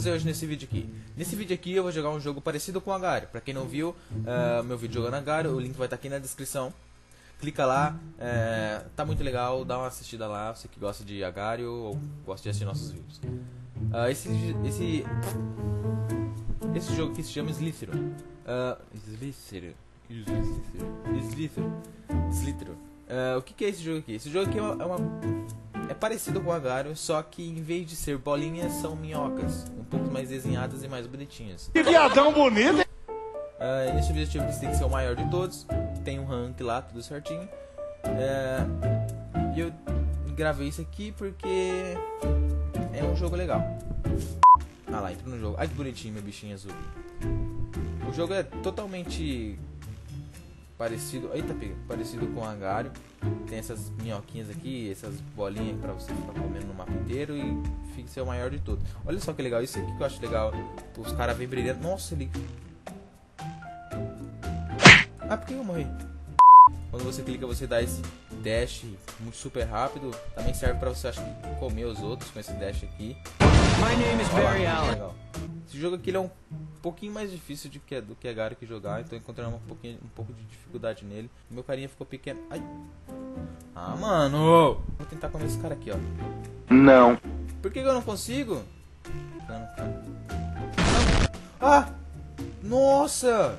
fazer hoje nesse vídeo aqui? Nesse vídeo aqui eu vou jogar um jogo parecido com Agar. Para quem não viu meu vídeo jogando Agar, o link vai estar aqui na descrição. Clica lá, tá muito legal, dá uma assistida lá, você que gosta de Agar ou gosta de assistir nossos vídeos. Esse jogo aqui se chama Slither. O que é esse jogo aqui? Esse jogo aqui é parecido com Agar, só que em vez de ser bolinhas, são minhocas. Um pouco mais desenhadas e mais bonitinhas. Que viadão bonito! Nesse objetivo você tem que ser o maior de todos. Tem um rank lá, tudo certinho. E eu gravei isso aqui porque é um jogo legal. Ah lá, entra no jogo. Ai que bonitinho meu bichinho azul. O jogo é totalmente... parecido, eita pega, parecido com Agar. Tem essas minhoquinhas aqui, essas bolinhas pra você ficar comendo no mapa inteiro e fica ser o maior de todos. Olha só que legal, isso aqui que eu acho legal. Os caras vêm brilhando. Nossa, ele... ah, por que eu morri? Quando você clica, você dá esse dash muito super rápido. Também serve pra você, acho que, comer os outros com esse dash aqui. My name is Barry Allen. Esse jogo aqui ele é um pouquinho mais difícil do que Agar que jogar, então encontrando um pouco de dificuldade nele. Meu carinha ficou pequeno. Ai. Ah, mano! Vou tentar comer esse cara aqui, ó. Não. Por que eu não consigo? Ah! Nossa!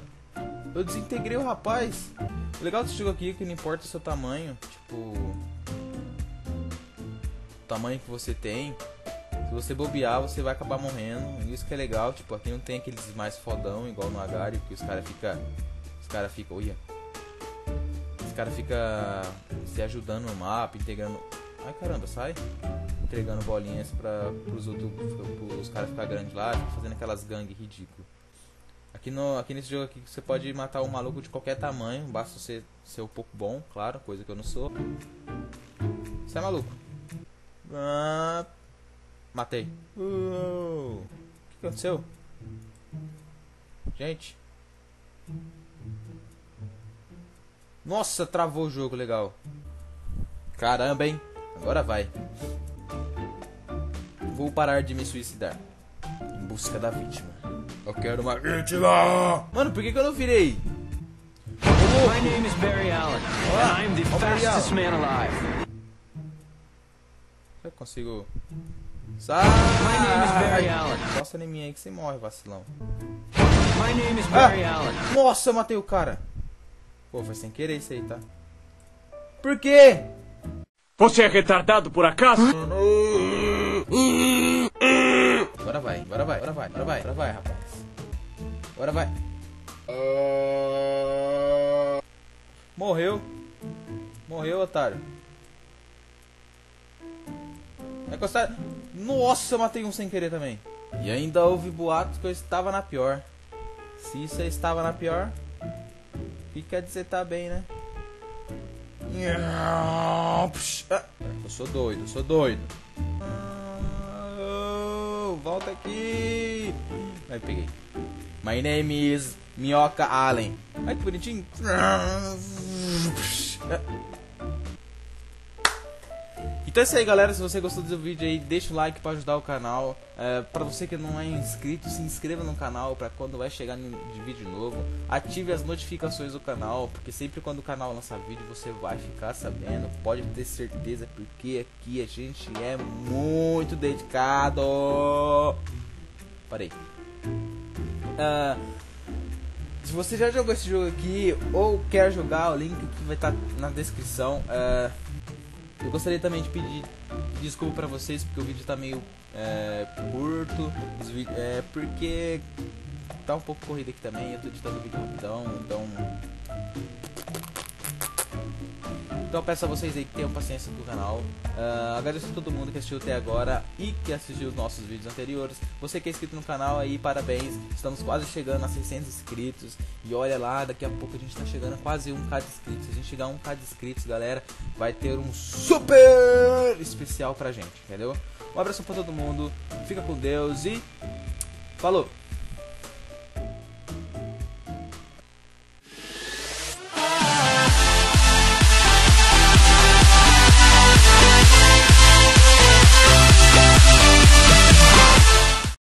Eu desintegrei o rapaz. O legal desse jogo aqui é que não importa o seu tamanho, tipo... o tamanho que você tem. Se você bobear, você vai acabar morrendo. E isso que é legal, tipo, aqui não tem aqueles mais fodão, igual no Agar, que os caras ficam, olha. Os caras ficam se ajudando no mapa, integrando... ai caramba, sai. Entregando bolinhas para os outros, os caras ficarem grandes lá, fazendo aquelas gangues ridículas. Aqui nesse jogo aqui, você pode matar um maluco de qualquer tamanho, basta você ser um pouco bom, claro, coisa que eu não sou. Você é maluco. Ah... matei. O que aconteceu? Gente. Nossa, travou o jogo, legal. Caramba, hein? Agora vai. Vou parar de me suicidar. Em busca da vítima. Eu quero uma vítima! Mano, por que eu não virei? My name is Barry Allen. And I'm the fastest man alive. Será que eu consigo... sai! My name is Barry Allen. Nossa, nem minha aí que você morre, vacilão. My name is Barry Allen. Nossa, eu matei o cara. Pô, foi sem querer isso aí, tá? Por quê? Você é retardado por acaso? Agora vai, agora vai, agora vai, agora vai, agora vai, rapaz. Agora vai. Morreu. Morreu, otário. É gostar. Nossa, eu matei um sem querer também. E ainda houve boatos que eu estava na pior. Se isso estava na pior, fica de você tá bem, né? Eu sou doido, eu sou doido. Volta aqui. Aí peguei. My name is Minhoca Allen. Ai que bonitinho. Então é isso aí, galera. Se você gostou do vídeo aí, deixa o like para ajudar o canal. Para você que não é inscrito, se inscreva no canal para quando vai chegar de vídeo novo. Ative as notificações do canal, porque sempre quando o canal lança vídeo você vai ficar sabendo. Pode ter certeza, porque aqui a gente é muito dedicado. Parei. Se você já jogou esse jogo aqui ou quer jogar, o link que vai estar na descrição. Eu gostaria também de pedir desculpa pra vocês, porque o vídeo tá meio curto, porque tá um pouco corrido aqui também, eu tô editando o vídeo rapidão, então eu peço a vocês aí que tenham paciência com o canal. Agradeço a todo mundo que assistiu até agora e que assistiu os nossos vídeos anteriores. Você que é inscrito no canal aí, parabéns, estamos quase chegando a 600 inscritos. E olha lá, daqui a pouco a gente tá chegando a quase 1.000 de inscritos. Se a gente chegar a 1.000 de inscritos, galera, vai ter um super especial pra gente, entendeu? Um abraço pra todo mundo, fica com Deus e falou!